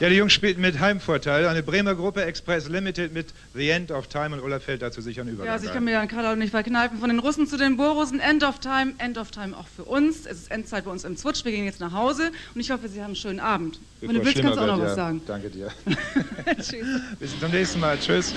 Ja, die Jungs spielten mit Heimvorteil. Eine Bremer Gruppe, Express Ltd. mit The End of Time, und Olaf fällt dazu sicher einen Übergang. Ja, also ich kann mir dann gerade auch nicht verkneifen. Von den Russen zu den Borussen, End of Time auch für uns. Es ist Endzeit bei uns im Zwutsch. Wir gehen jetzt nach Hause und ich hoffe, Sie haben einen schönen Abend. Wenn du willst, kannst du auch noch was sagen. Danke dir. Tschüss. Bis zum nächsten Mal. Tschüss.